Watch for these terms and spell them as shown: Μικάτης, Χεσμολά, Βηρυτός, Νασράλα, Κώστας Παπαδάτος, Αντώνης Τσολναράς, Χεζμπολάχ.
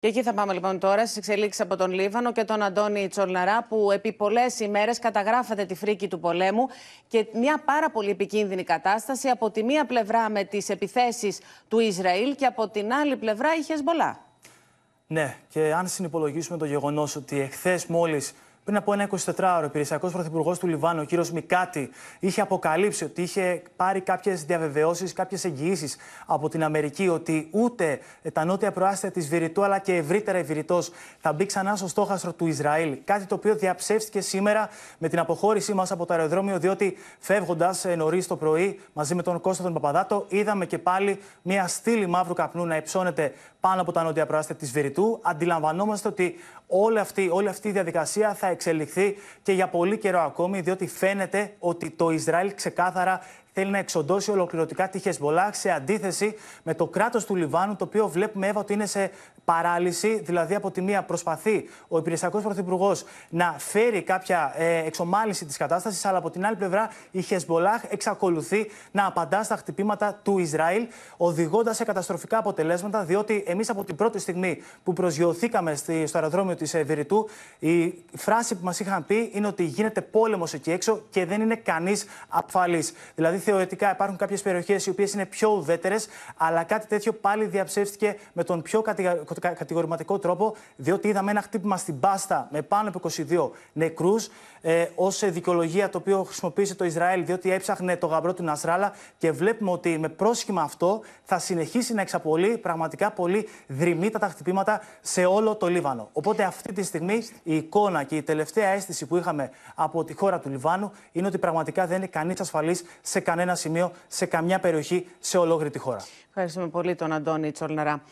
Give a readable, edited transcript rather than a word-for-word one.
Και εκεί θα πάμε λοιπόν τώρα στις εξελίξεις από τον Λίβανο και τον Αντώνη Τσολναρά, που επί πολλές ημέρες καταγράφεται τη φρίκη του πολέμου και μια πάρα πολύ επικίνδυνη κατάσταση από τη μία πλευρά με τις επιθέσεις του Ισραήλ και από την άλλη πλευρά η Χεζμπολάχ. Ναι, και αν συνυπολογίσουμε το γεγονός ότι εχθές μόλις, πριν από ένα 24ωρο, ο υπηρεσιακός πρωθυπουργός του Λιβάνου, ο κύριος Μικάτη, είχε αποκαλύψει ότι είχε πάρει κάποιες διαβεβαιώσεις, κάποιες εγγυήσεις από την Αμερική ότι ούτε τα νότια προάστια της Βηρυτού αλλά και ευρύτερα η Βηρυτός θα μπει ξανά στο στόχαστρο του Ισραήλ. Κάτι το οποίο διαψεύστηκε σήμερα με την αποχώρησή μας από το αεροδρόμιο, διότι φεύγοντας νωρίς το πρωί μαζί με τον Κώστα τον Παπαδάτο, είδαμε και πάλι μια στήλη μαύρου καπνού να υψώνεται πάνω από τα νότια προάστια της Βηρυτού. Αντιλαμβανόμαστε ότι όλη αυτή η διαδικασία θα εξελιχθεί και για πολύ καιρό ακόμη, διότι φαίνεται ότι το Ισραήλ ξεκάθαρα θέλει να εξοντώσει ολοκληρωτικά τη Χεσμολά, σε αντίθεση με το κράτος του Λιβάνου, το οποίο βλέπουμε, Εύα, ότι είναι σε παράλυση. Δηλαδή, από τη μία προσπαθεί ο υπηρεσιακός πρωθυπουργός να φέρει κάποια εξομάλυνση της κατάστασης, αλλά από την άλλη πλευρά η Χεσμολάχ εξακολουθεί να απαντά στα χτυπήματα του Ισραήλ, οδηγώντας σε καταστροφικά αποτελέσματα. Διότι εμείς από την πρώτη στιγμή που προσγειωθήκαμε στο αεροδρόμιο της Βηρυτού, η φράση που μας είχαν πει είναι ότι γίνεται πόλεμος εκεί έξω και δεν είναι κανείς ασφαλής. Δηλαδή, θεωρητικά υπάρχουν κάποιες περιοχές οι οποίες είναι πιο ουδέτερες, αλλά κάτι τέτοιο πάλι διαψεύστηκε με τον πιο κατηγορηματικό τρόπο, διότι είδαμε ένα χτύπημα στην Πάστα με πάνω από 22 νεκρούς, ως δικαιολογία το οποίο χρησιμοποίησε το Ισραήλ, διότι έψαχνε το γαμπρό του Νασράλα, και βλέπουμε ότι με πρόσχημα αυτό θα συνεχίσει να εξαπολύει πραγματικά πολύ δρυμύτατα τα χτυπήματα σε όλο το Λίβανο. Οπότε αυτή τη στιγμή η εικόνα και η τελευταία αίσθηση που είχαμε από τη χώρα του Λιβάνου είναι ότι πραγματικά δεν είναι κανείς ασφαλής σε κανένα σημείο, σε καμιά περιοχή, σε ολόκληρη τη χώρα. Ευχαριστούμε πολύ τον Αντώνη Τσολναρά.